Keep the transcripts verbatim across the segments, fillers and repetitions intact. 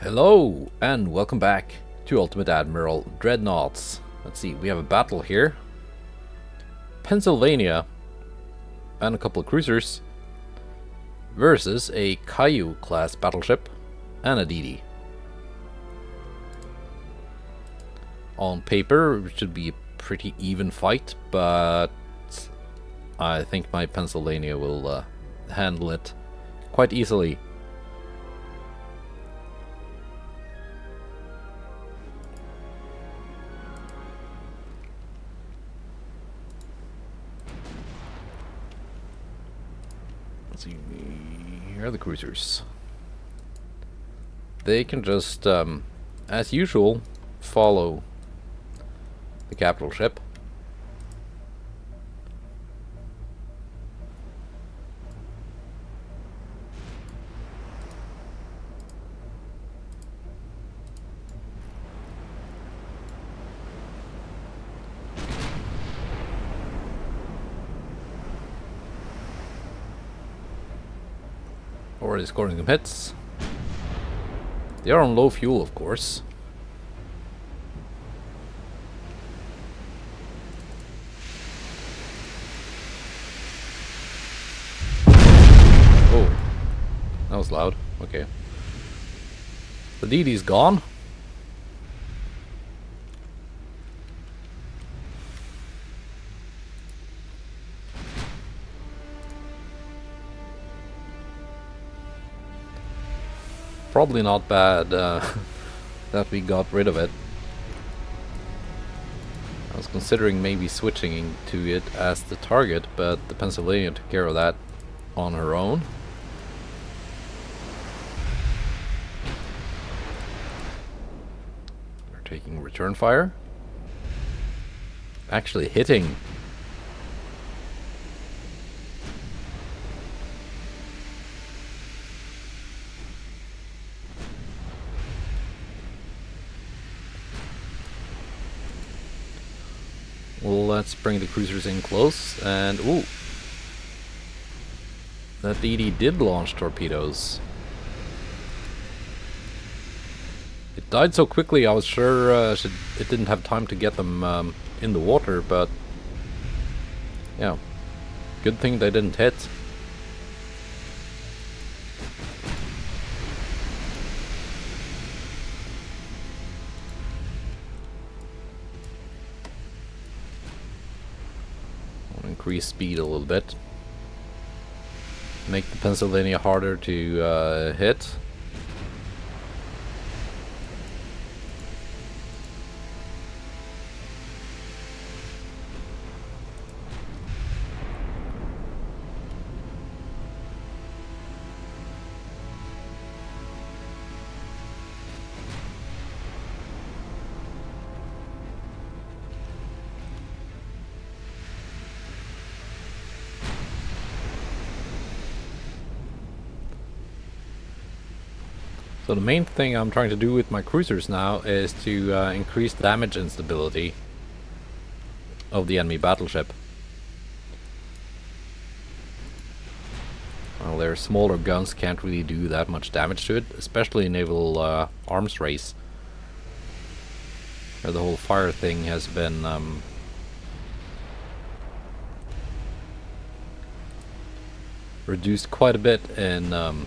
Hello and welcome back to Ultimate Admiral Dreadnoughts. Let's see, we have a battle here. Pennsylvania and a couple of cruisers versus a Caillou-class battleship and a D D. On paper, it should be a pretty even fight, but I think my Pennsylvania will uh, handle it quite easily. Here are the cruisers. They can just, um, as usual, follow the capital ship. Already scoring some hits. They are on low fuel, of course. Oh, that was loud. Okay. The D D's gone. Probably not bad uh, that we got rid of it. I was considering maybe switching to it as the target, but the Pennsylvania took care of that on her own. We're taking return fire. Actually hitting. Let's bring the cruisers in close, and ooh, that D D did launch torpedoes. It died so quickly I was sure uh, should, it didn't have time to get them um, in the water, but yeah, good thing they didn't hit. Increase speed a little bit. Make the Pennsylvania harder to uh, hit. So the main thing I'm trying to do with my cruisers now is to uh, increase damage instability of the enemy battleship. Well, their smaller guns can't really do that much damage to it, especially in naval uh, arms race, where the whole fire thing has been um, reduced quite a bit in um,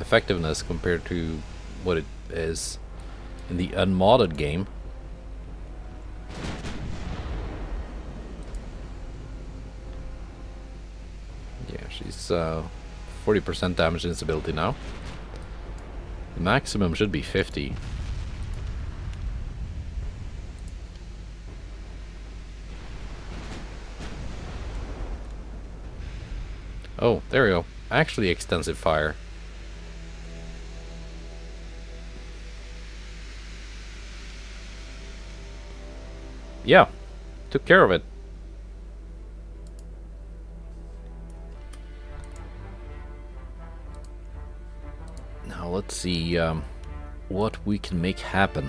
effectiveness compared to what it is in the unmodded game. Yeah, she's uh, forty percent damage instability now. The maximum should be fifty. Oh, there we go. Actually extensive fire. Yeah, took care of it. Now let's see um, what we can make happen.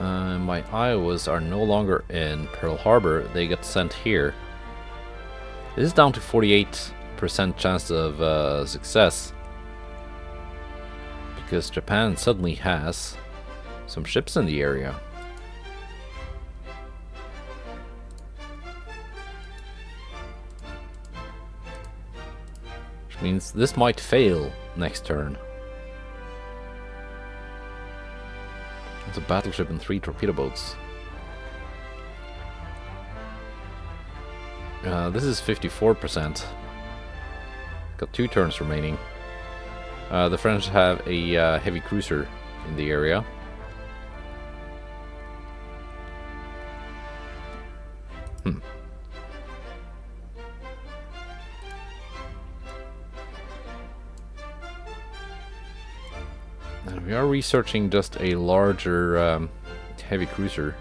Uh, my Iowas are no longer in Pearl Harbor. They got sent here. This is down to forty-eight percent chance of uh, success, because Japan suddenly has some ships in the area. Which means this might fail next turn. It's a battleship and three torpedo boats. Uh, this is fifty-four percent. Got two turns remaining. Uh, the French have a uh, heavy cruiser in the area. Hmm. And we are researching just a larger um, heavy cruiser.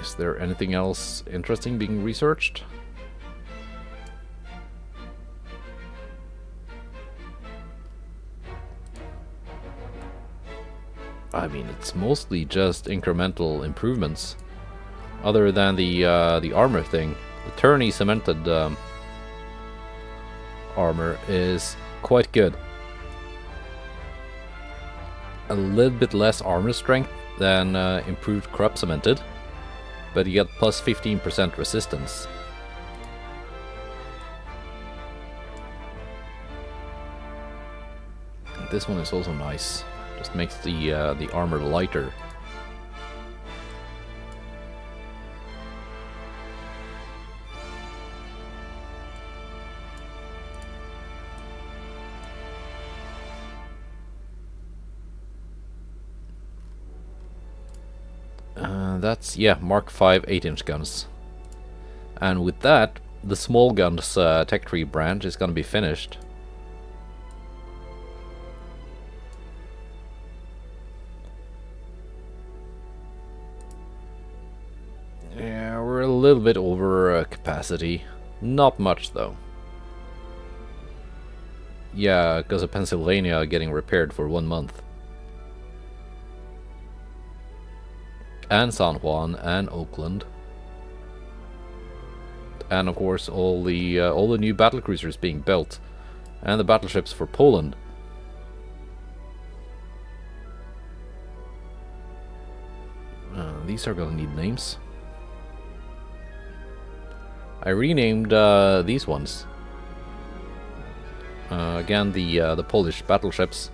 Is there anything else interesting being researched? I mean, it's mostly just incremental improvements, other than the uh, the armor thing. The Turney Cemented um, armor is quite good. A little bit less armor strength than uh, Improved Crop Cemented, but you get plus fifteen percent resistance. This one is also nice. Just makes the uh, the armor lighter. Uh, that's, yeah, Mark five eight inch guns. And with that, the small guns uh, tech tree branch is gonna be finished. Little bit over uh, capacity, not much though. Yeah, because of Pennsylvania getting repaired for one month. And San Juan and Oakland. And of course all the uh, all the new battlecruisers being built, and the battleships for Poland. Uh, these are gonna need names. I renamed uh, these ones. Uh, again, the uh, the Polish battleships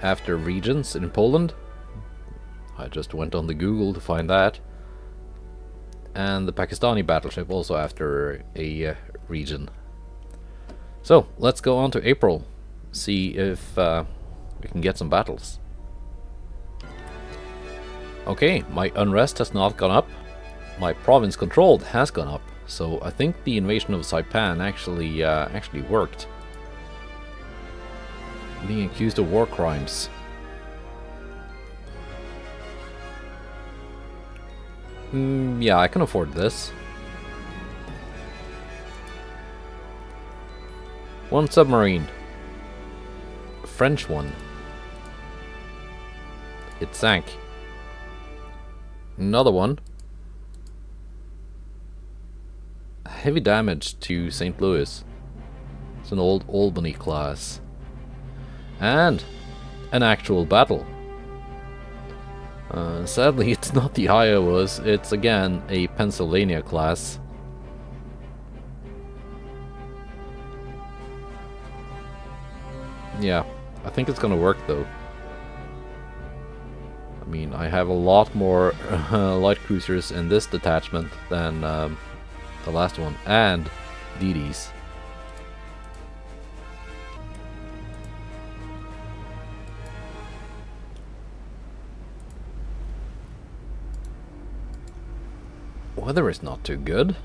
after regions in Poland. I just went on the Google to find that. And the Pakistani battleship also after a uh, region. So let's go on to April, see if uh, we can get some battles. Okay, my unrest has not gone up. My province controlled has gone up. So I think the invasion of Saipan actually uh, actually worked. Being accused of war crimes. Mm, yeah, I can afford this. One submarine. A French one. It sank. Another one. Heavy damage to Saint Louis. It's an old Albany class. And an actual battle. Uh, sadly, it's not the Iowas, it's again a Pennsylvania class. Yeah, I think it's gonna work though. I mean, I have a lot more uh, light cruisers in this detachment than um, the last one, and D Ds. Weather is not too good.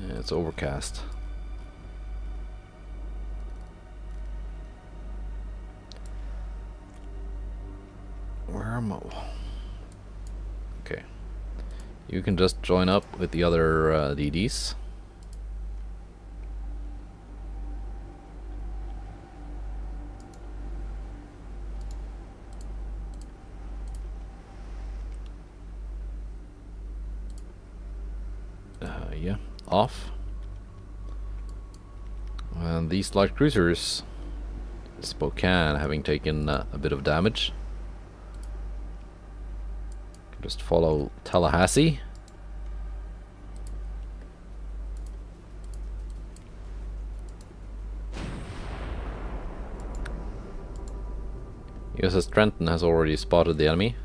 Yeah, it's overcast. Where am I? Okay. You can just join up with the other uh, D Ds. Pennsylvania off. And these light cruisers, Spokane, having taken uh, a bit of damage. Can just follow Tallahassee. U S S Trenton has already spotted the enemy.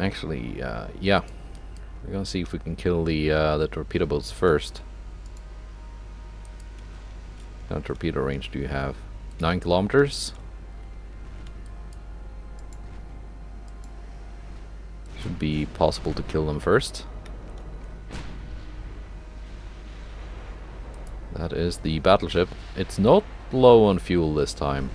Actually, uh, yeah, we're gonna see if we can kill the uh, the torpedo boats first. What kind of torpedo range do you have? Nine kilometers. Should be possible to kill them first. That is the battleship. It's not low on fuel this time.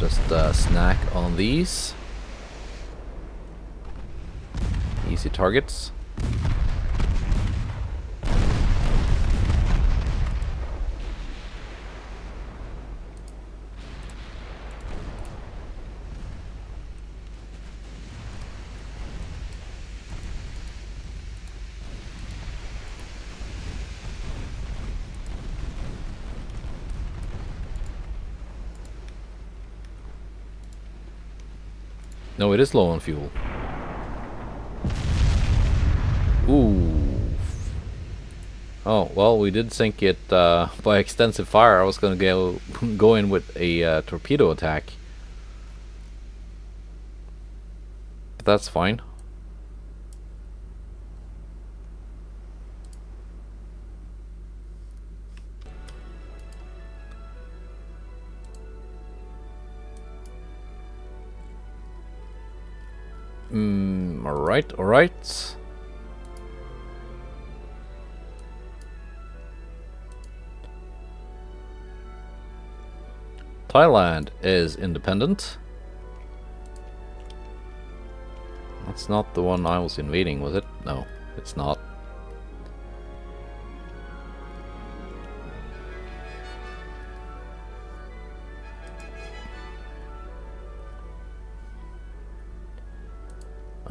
Just uh, snack on these. Easy targets. No, it is low on fuel. Ooh. Oh, well, we did sink it uh, by extensive fire. I was going to go, go in with a uh, torpedo attack. But that's fine. Mm, all right, all right. Thailand is independent. That's not the one I was invading, was it? No, it's not.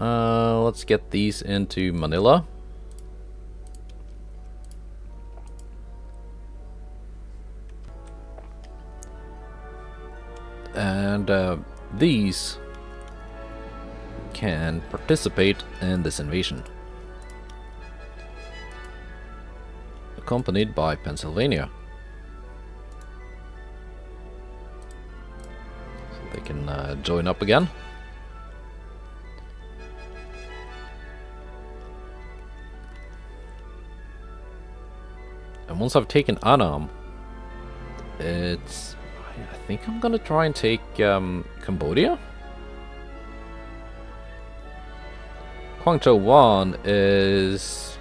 Uh, let's get these into Manila. And uh, these can participate in this invasion. Accompanied by Pennsylvania. So they can uh, join up again. Once I've taken Annam, it's... I think I'm gonna try and take um, Cambodia? Guangzhou Wan is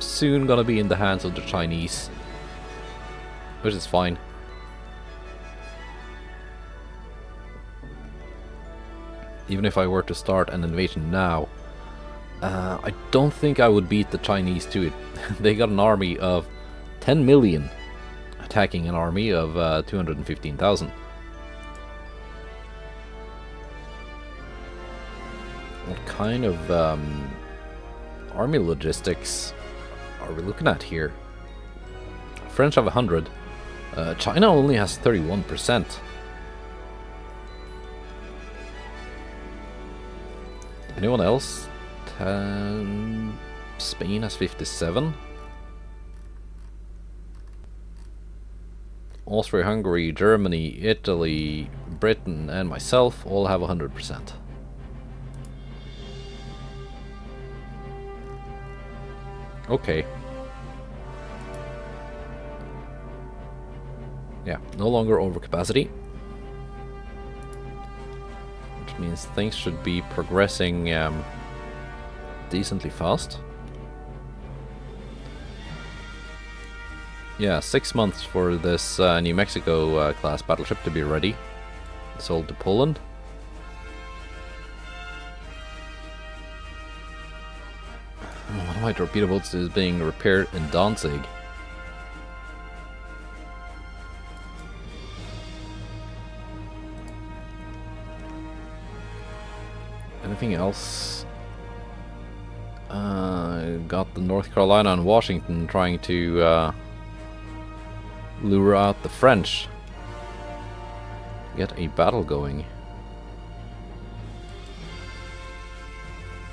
soon gonna be in the hands of the Chinese, which is fine. Even if I were to start an invasion now, uh, I don't think I would beat the Chinese to it. They got an army of ten million. attacking an army of uh, two hundred fifteen thousand. What kind of um, army logistics are we looking at here? French have one hundred. Uh, China only has thirty-one percent. Anyone else? Um, Spain has fifty-seven. Austria-Hungary, Germany, Italy, Britain, and myself all have one hundred percent. Okay. Yeah, no longer overcapacity. Which means things should be progressing um, decently fast. Yeah, six months for this uh, New Mexico-class uh, battleship to be ready. Sold to Poland. One of my torpedo boats is being repaired in Danzig. Anything else? Uh, got the North Carolina and Washington trying to uh, lure out the French. Get a battle going.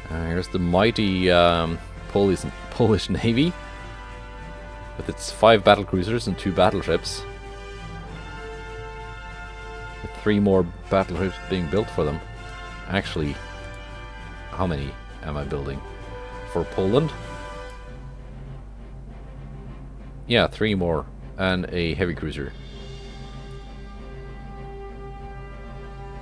Uh, here's the mighty um, Polish, Polish Navy with its five battle cruisers and two battleships. With three more battleships being built for them. Actually, how many am I building? For Poland? Yeah, three more. And a heavy cruiser.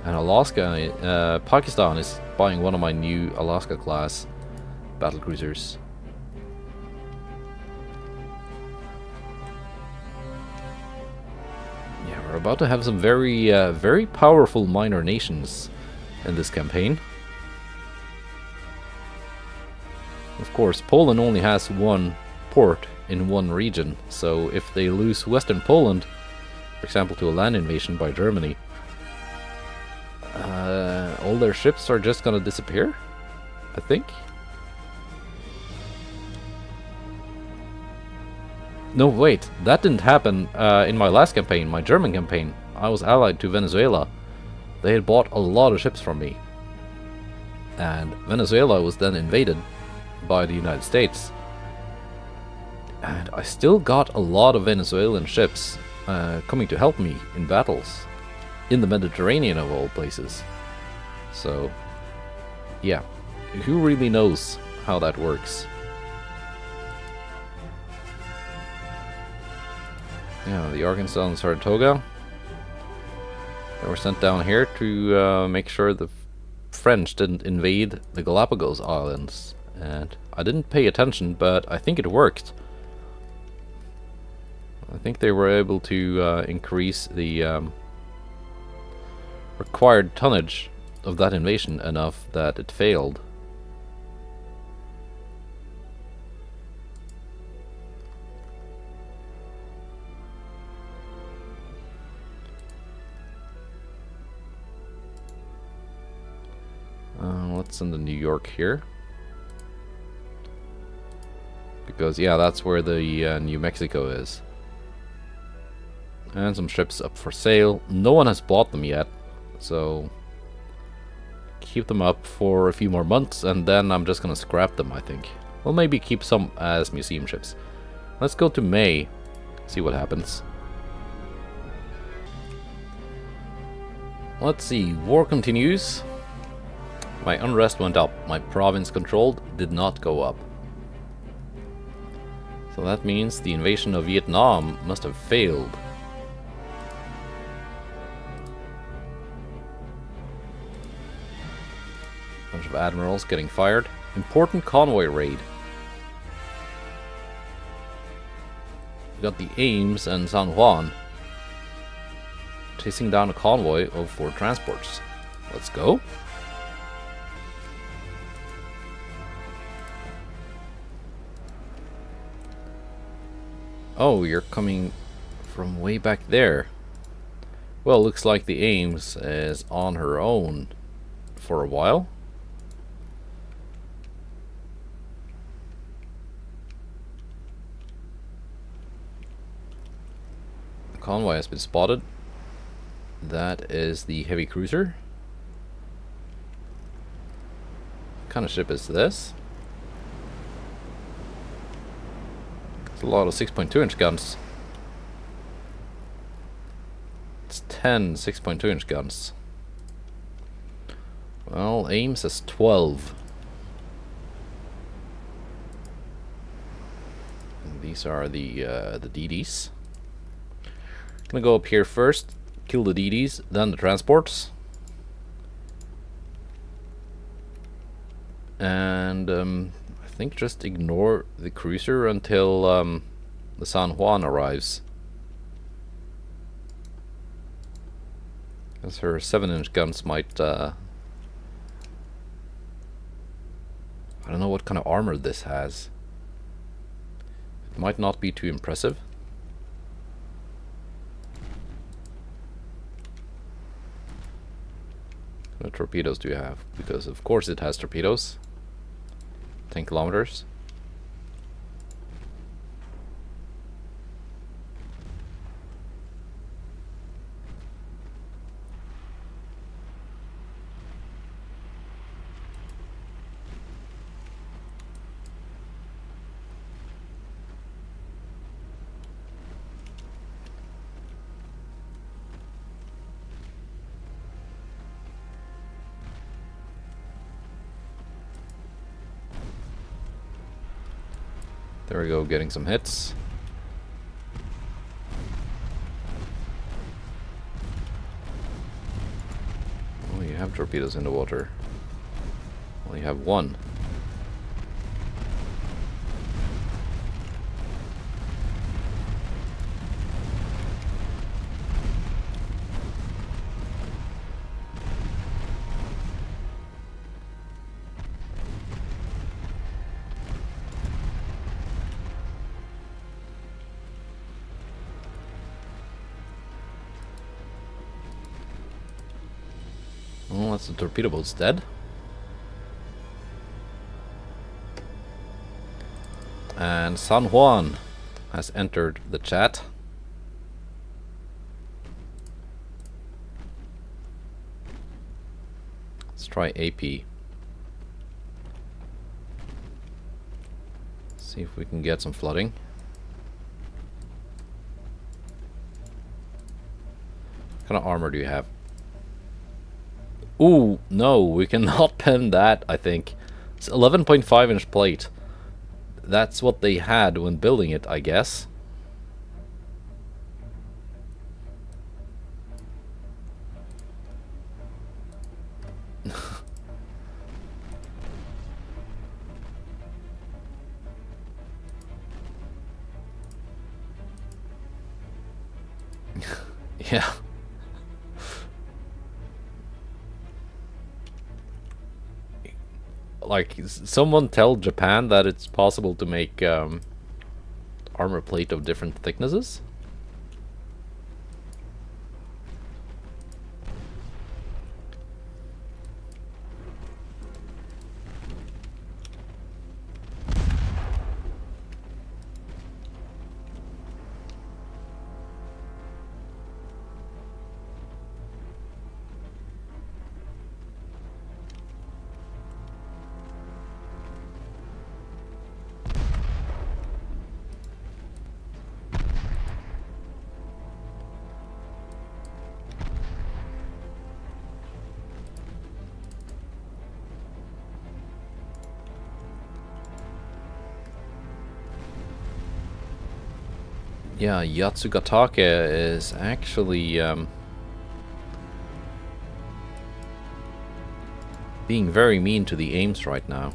And Alaska, uh, Pakistan is buying one of my new Alaska class battle cruisers. Yeah, we're about to have some very, uh, very powerful minor nations in this campaign. Of course, Poland only has one port in one region, so if they lose Western Poland, for example, to a land invasion by Germany, uh, all their ships are just gonna disappear, I think? No, wait, that didn't happen uh, in my last campaign, my German campaign. I was allied to Venezuela. They had bought a lot of ships from me. And Venezuela was then invaded by the United States. And I still got a lot of Venezuelan ships uh, coming to help me in battles. In the Mediterranean of all places. So, yeah. Who really knows how that works? Yeah, the Arkansas and Saratoga. They were sent down here to uh, make sure the French didn't invade the Galapagos Islands. And I didn't pay attention, but I think it worked. I think they were able to uh, increase the um, required tonnage of that invasion enough that it failed. Uh, let's send to New York here. Because, yeah, that's where the uh, New Mexico is. And some ships up for sale. No one has bought them yet, so keep them up for a few more months and then I'm just gonna scrap them, I think. Well, maybe keep some as museum ships. Let's go to May, see what happens. Let's see, war continues. My unrest went up, my province controlled did not go up. So that means the invasion of Vietnam must have failed. Bunch of admirals getting fired. Important convoy raid. We got the Ames and San Juan chasing down a convoy of four transports. Let's go. Oh, you're coming from way back there. Well, looks like the Ames is on her own for a while. Convoy has been spotted. That is the heavy cruiser. What kind of ship is this? It's a lot of six point two inch guns. It's ten six point two inch guns. Well, Ames is twelve. And these are the uh, the D Ds. I'm gonna go up here first, kill the D Ds, then the transports, and um, I think just ignore the cruiser until um, the San Juan arrives. Because her seven inch guns might... Uh, I don't know what kind of armor this has. It might not be too impressive. What torpedoes do you have? Because of course it has torpedoes. ten kilometers. There we go, getting some hits. Oh, you have torpedoes in the water. Well, you have one. The torpedo boat's dead. And San Juan has entered the chat. Let's try A P. See if we can get some flooding. What kind of armor do you have? Ooh, no, we cannot pen that, I think. It's eleven point five inch plate. That's what they had when building it, I guess. Yeah. Like, someone tell Japan that it's possible to make um, armor plate of different thicknesses. Yeah, Yatsugatake is actually um, being very mean to the Ames right now.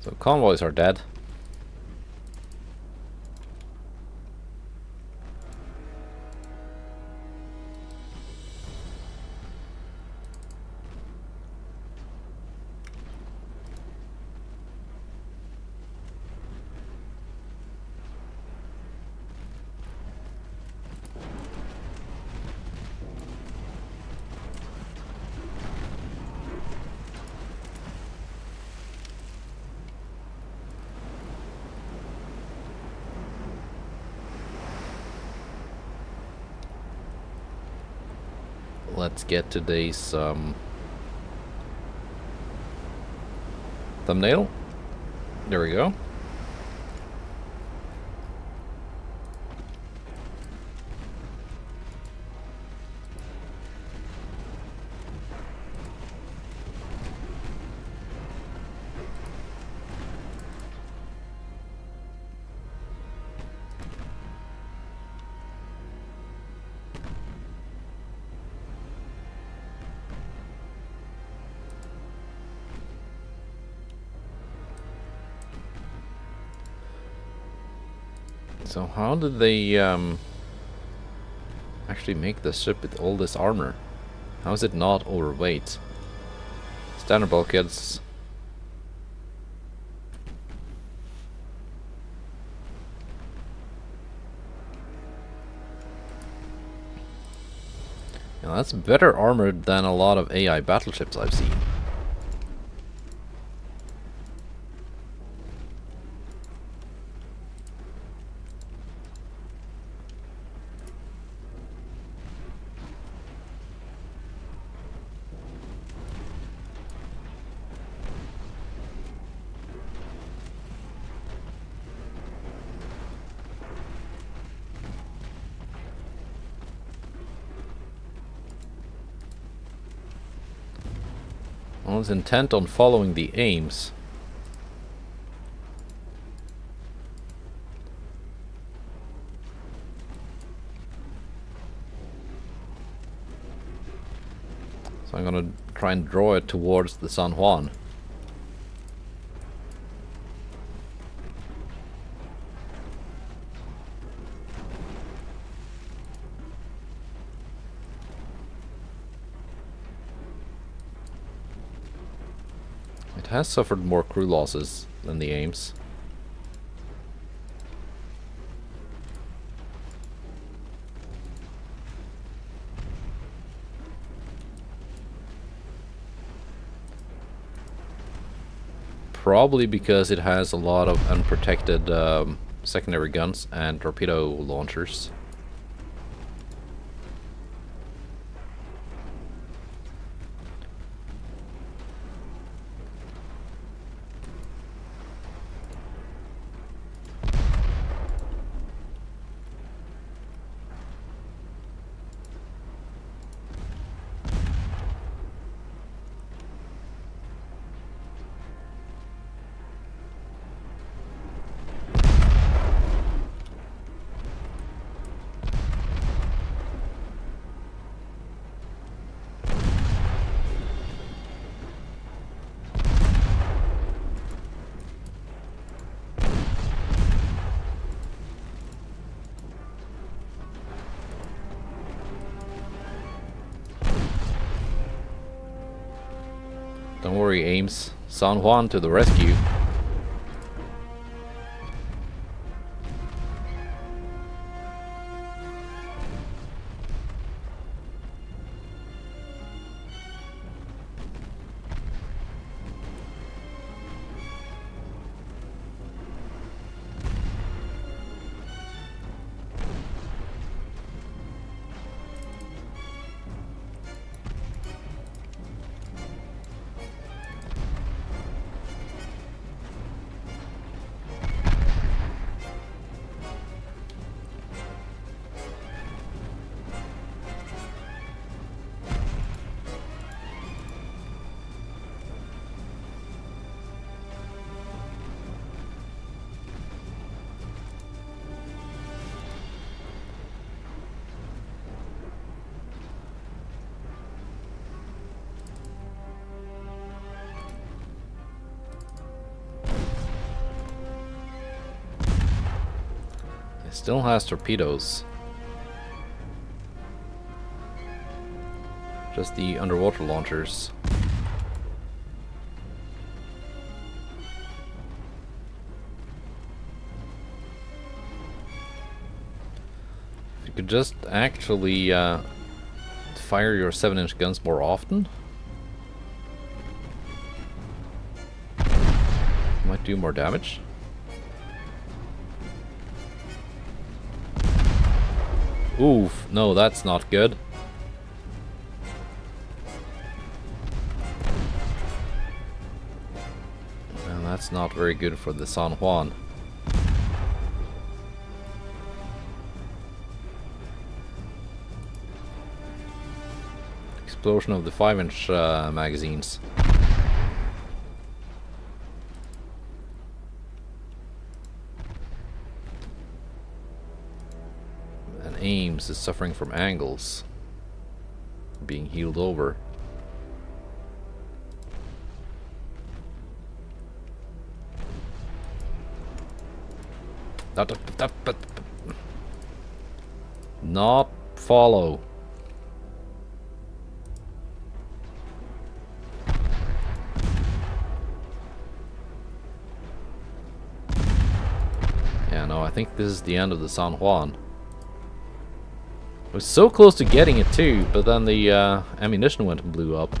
So convoys are dead. Let's get today's um, thumbnail. There we go. So how did they um, actually make the ship with all this armor? How is it not overweight? Standard bulkheads. Now that's better armored than a lot of A I battleships I've seen. One's intent on following the Ames. So I'm gonna try and draw it towards the San Juan. Has suffered more crew losses than the Ames. Probably because it has a lot of unprotected um, secondary guns and torpedo launchers. Don't worry, Ames. San Juan to the rescue. Still has torpedoes. Just the underwater launchers. If you could just actually uh, fire your seven inch guns more often, might do more damage. Oof, no, that's not good. That's not very good for the San Juan. Explosion of the five inch uh, magazines. And Ames is suffering from angles, being healed over. Not follow. Yeah, no, I think this is the end of the San Juan. I was so close to getting it too, but then the uh, ammunition went and blew up.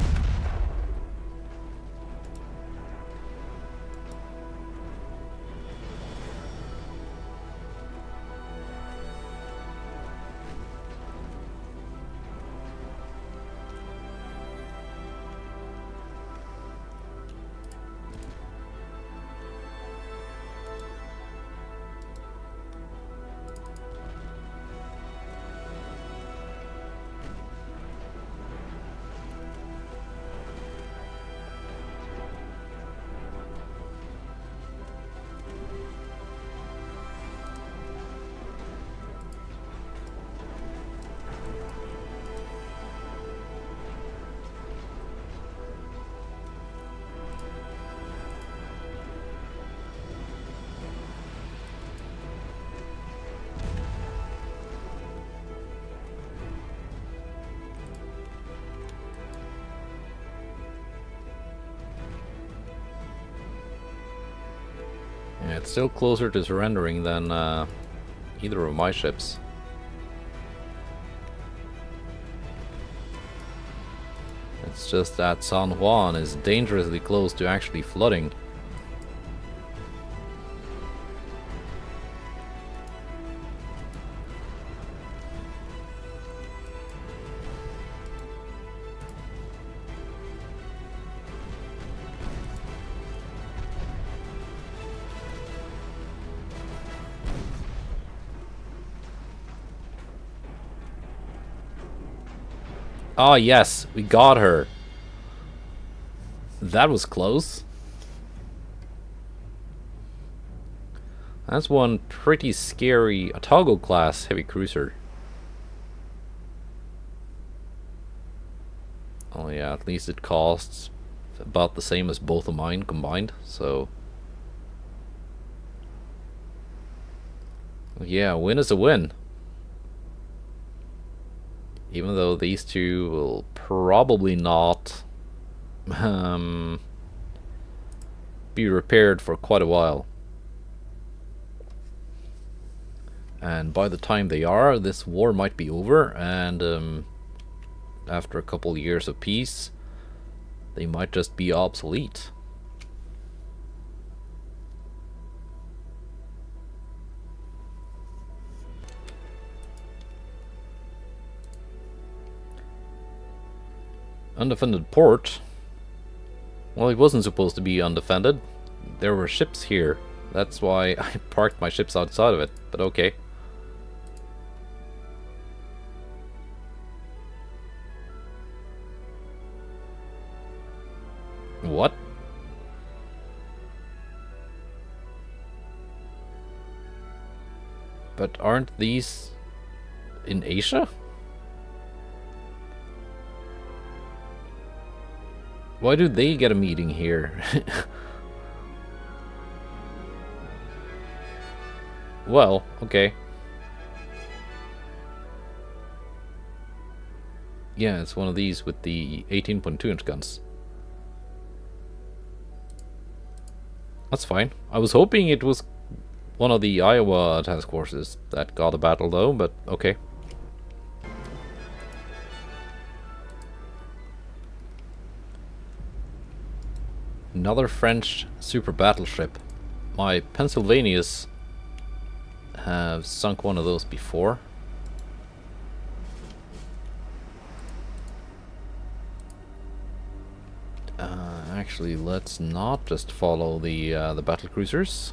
It's still closer to surrendering than uh, either of my ships. It's just that San Juan is dangerously close to actually flooding. Oh yes, we got her. That was close. That's one pretty scary Otago-class heavy cruiser. Oh yeah, at least it costs about the same as both of mine combined, so... yeah, a win is a win. Even though these two will probably not um, be repaired for quite a while. And by the time they are, this war might be over, and um, after a couple years of peace, they might just be obsolete. Undefended port? Well, it wasn't supposed to be undefended. There were ships here. That's why I parked my ships outside of it, but okay. What? But aren't these in Asia? Why do they get a meeting here? Well, okay. Yeah, it's one of these with the eighteen point two inch guns. That's fine. I was hoping it was one of the Iowa task forces that got a battle though, but okay. Another French super battleship. My Pennsylvanias have sunk one of those before. Uh, actually, let's not just follow the uh, the battle cruisers.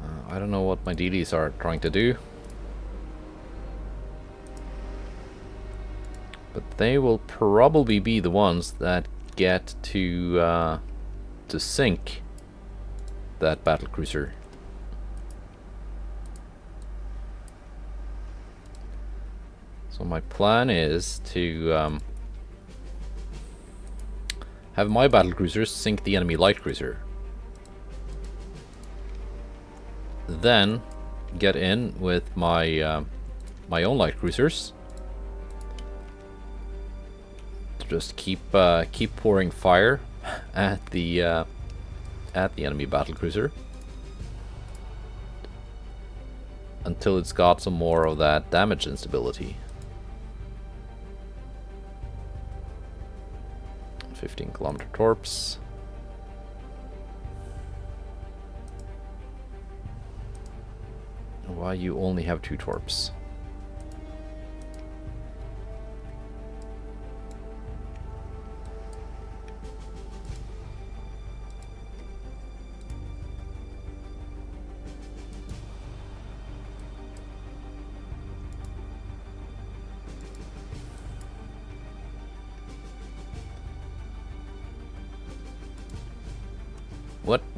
Uh, I don't know what my D Ds are trying to do, but they will probably be the ones that get to uh, to sink that battlecruiser. So my plan is to um, have my battlecruisers sink the enemy light cruiser, then get in with my uh, my own light cruisers to just keep uh, keep pouring fire at the. Uh, at the enemy battlecruiser until it's got some more of that damage instability. fifteen kilometer torps. Why you only have two torps?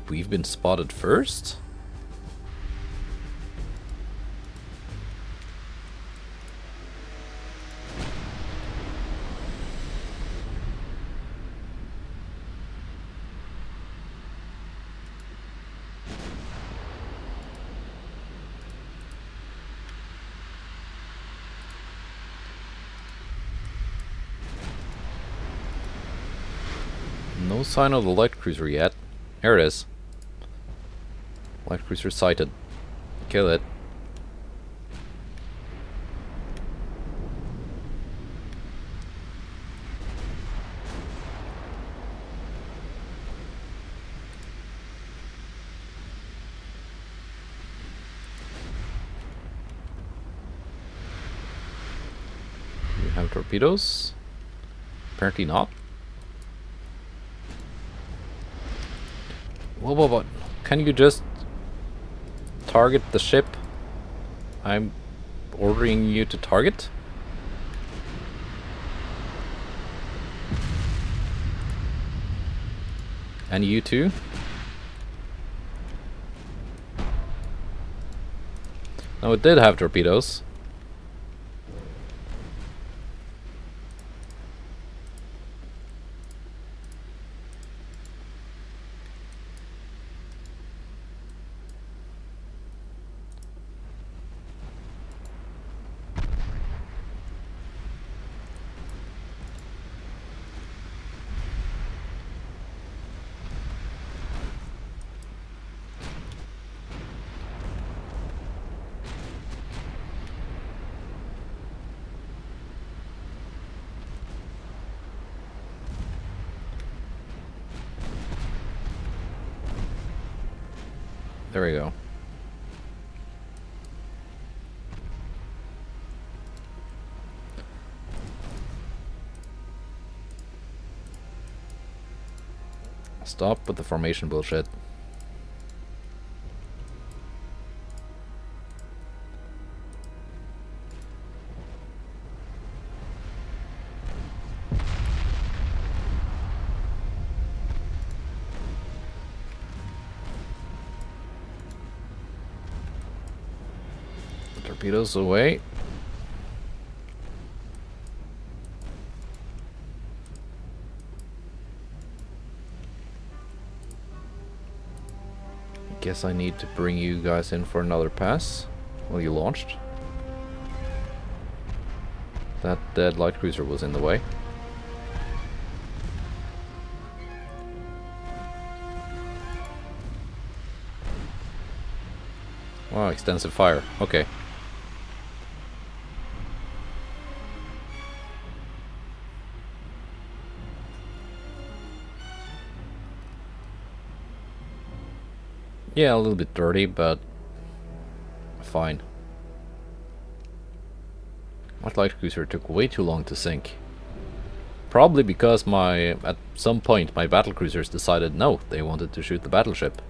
We've been spotted first? No sign of the light cruiser yet. There it is. Light cruiser sighted. Kill it. Do you have torpedoes? Apparently not. Whoa, whoa, whoa. Can you just target the ship I'm ordering you to target? And you too? Now it did have torpedoes. There we go. Stop with the formation bullshit. Torpedoes away. guess I need to bring you guys in for another pass. Well, you launched. That dead light cruiser was in the way. Wow, extensive fire. Okay. Yeah, a little bit dirty, but fine. My light cruiser took way too long to sink. Probably because my, at some point, my battle cruisers decided no, they wanted to shoot the battleship.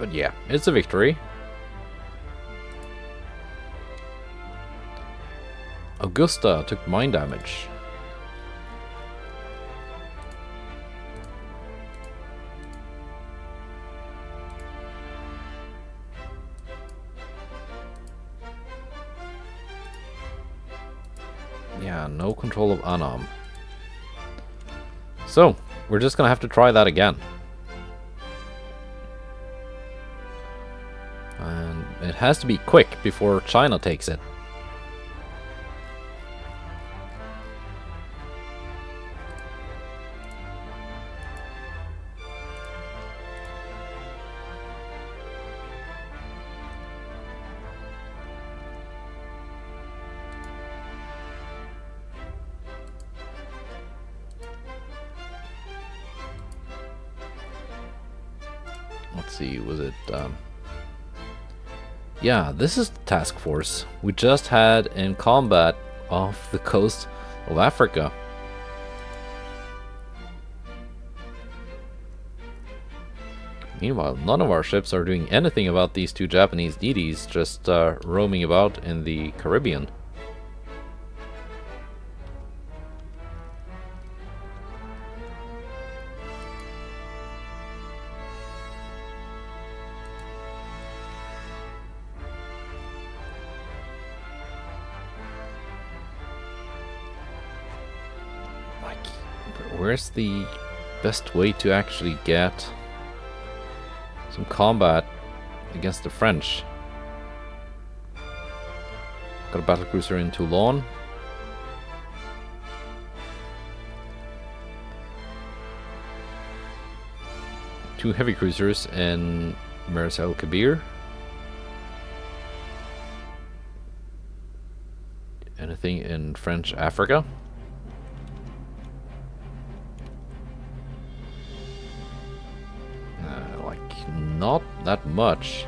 But yeah, it's a victory. Augusta took mine damage. No control of Annam. So, we're just gonna have to try that again. And it has to be quick before China takes it. Um, yeah, this is the task force we just had in combat off the coast of Africa. Meanwhile, none of our ships are doing anything about these two Japanese D Ds just uh, roaming about in the Caribbean. Where's the best way to actually get some combat against the French? Got a battlecruiser in Toulon. Two heavy cruisers in Meres El Kabir. Anything in French Africa? Not that much.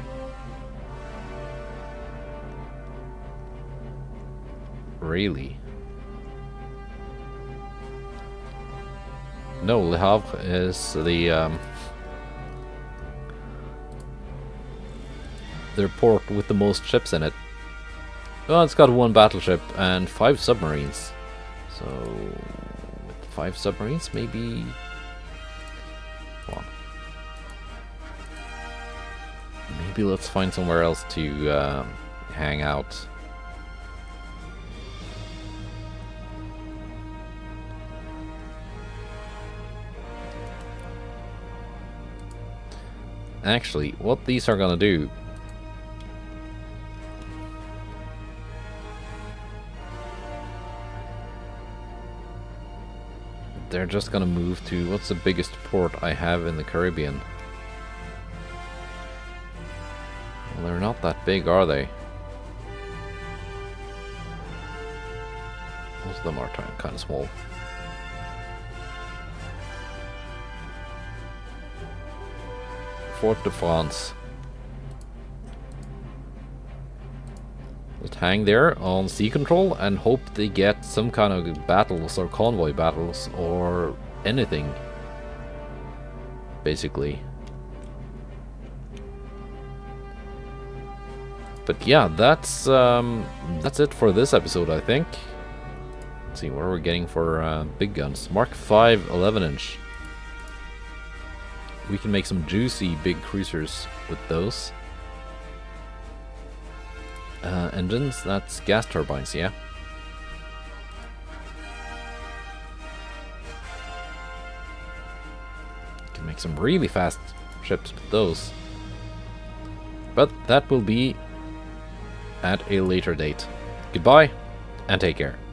Really? No, Le Havre is the um, their port with the most ships in it. Well, it's got one battleship and five submarines. So, with five submarines, maybe one. Maybe let's find somewhere else to uh, hang out. Actually, what these are gonna do... They're just gonna move to... What's the biggest port I have in the Caribbean? They're not that big, are they? Most of them are kind of small. Fort de France. Just hang there on sea control and hope they get some kind of battles or convoy battles or anything. Basically. But yeah, that's um, that's it for this episode, I think. Let's see, what are we getting for uh, big guns? Mark five eleven inch. We can make some juicy big cruisers with those. Uh, engines, that's gas turbines, yeah. can make some really fast ships with those. But that will be at a later date. Goodbye, and take care.